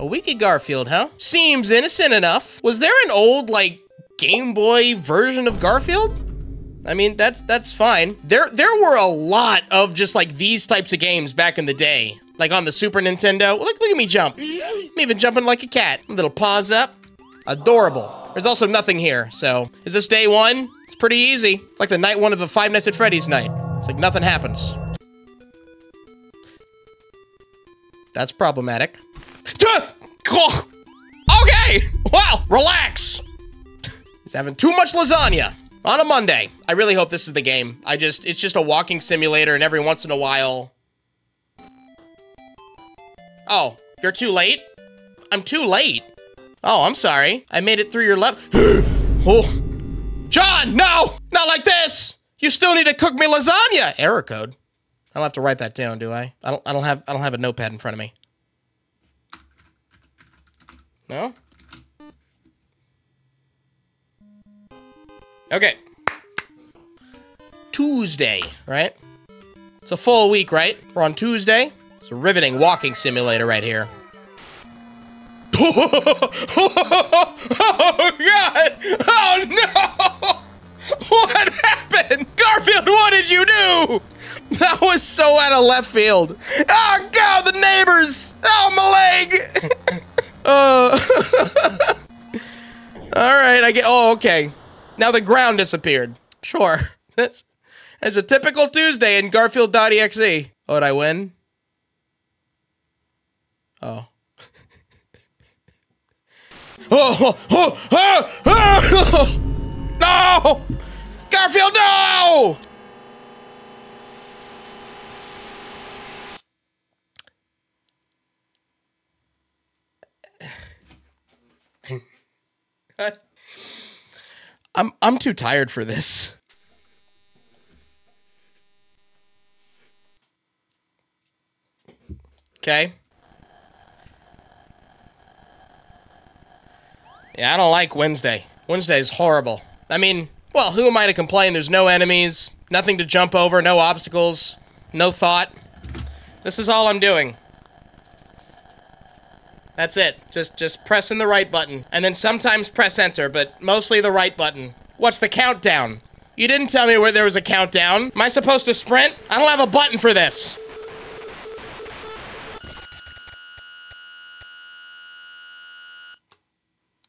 A wiki Garfield, huh? Seems innocent enough. Was there an old, like, Game Boy version of Garfield? I mean, that's fine. There were a lot of just, like, these types of games back in the day. Like, on the Super Nintendo. Look at me jump. I'm even jumping like a cat. Little paws up. Adorable. There's also nothing here, so. Is this day one? It's pretty easy. It's like the night one of the Five Nights at Freddy's night. It's like nothing happens. That's problematic. Okay! Wow! Relax! He's having too much lasagna on a Monday. I really hope this is the game. It's just a walking simulator, and every once in a while... Oh, you're too late? I'm too late. Oh, I'm sorry. I made it through your left. Oh. John, no! Not like this! You still need to cook me lasagna! Error code. I don't have to write that down, do I? I don't have a notepad in front of me. No? Okay. Tuesday, right? It's a full week, right? We're on Tuesday. It's a riveting walking simulator right here. Oh, God! Oh, no! What happened? Garfield, what did you do? That was so out of left field. Oh, God, the neighbors! Oh, my leg! All right, I get... Oh, okay. Now the ground disappeared. Sure. That's a typical Tuesday in Garfield.exe. Oh, did I win? Oh. No! Garfield, no! I'm too tired for this. Okay. Yeah, I don't like Wednesday. Wednesday's horrible. I mean, well, who am I to complain? There's no enemies, nothing to jump over, no obstacles, no thought. This is all I'm doing. That's it. Just pressing the right button. And then sometimes press enter, but mostly the right button. What's the countdown? You didn't tell me where there was a countdown. Am I supposed to sprint? I don't have a button for this.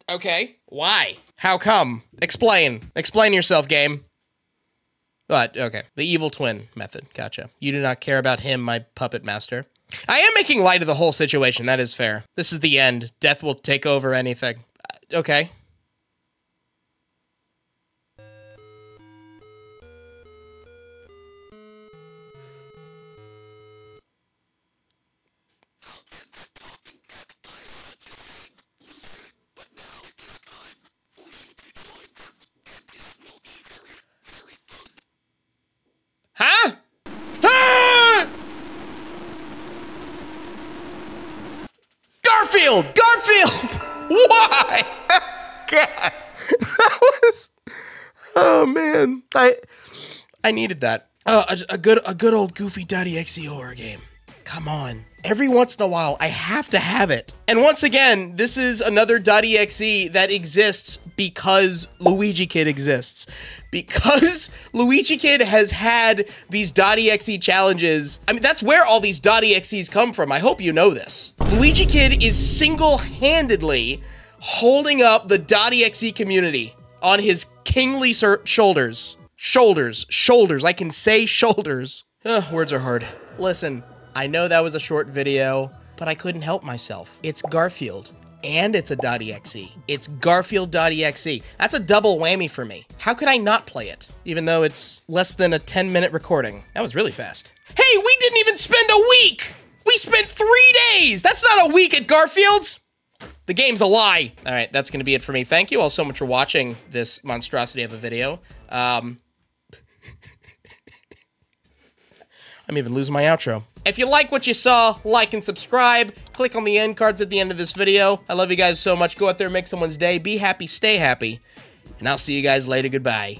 Okay. Why? How come? Explain. Explain yourself, game. But, okay. The evil twin method. Gotcha. You do not care about him, my puppet master. I am making light of the whole situation. That is fair. This is the end. Death will take over anything. Okay. Huh? Ah! Garfield! Garfield! Why? God. That was... Oh, man. I needed that. Oh, a good old Goofy.exe horror game. Come on. Every once in a while, I have to have it. And once again, this is another .exe that exists because LuigiKid exists. Because LuigiKid has had these .exe challenges. I mean, that's where all these .exes come from. I hope you know this. LuigiKid is single-handedly holding up the .exe community on his kingly shoulders. Shoulders. Shoulders. I can say shoulders. Ugh, words are hard. Listen. I know that was a short video, but I couldn't help myself. It's Garfield, and it's a .exe. It's Garfield.exe. That's a double whammy for me. How could I not play it? Even though it's less than a 10-minute recording. That was really fast. Hey, we didn't even spend a week! We spent 3 days! That's not a week at Garfield's! The game's a lie! All right, that's gonna be it for me. Thank you all so much for watching this monstrosity of a video. I'm even losing my outro. If you like what you saw, like and subscribe. Click on the end cards at the end of this video. I love you guys so much. Go out there and make someone's day. Be happy, stay happy. And I'll see you guys later. Goodbye.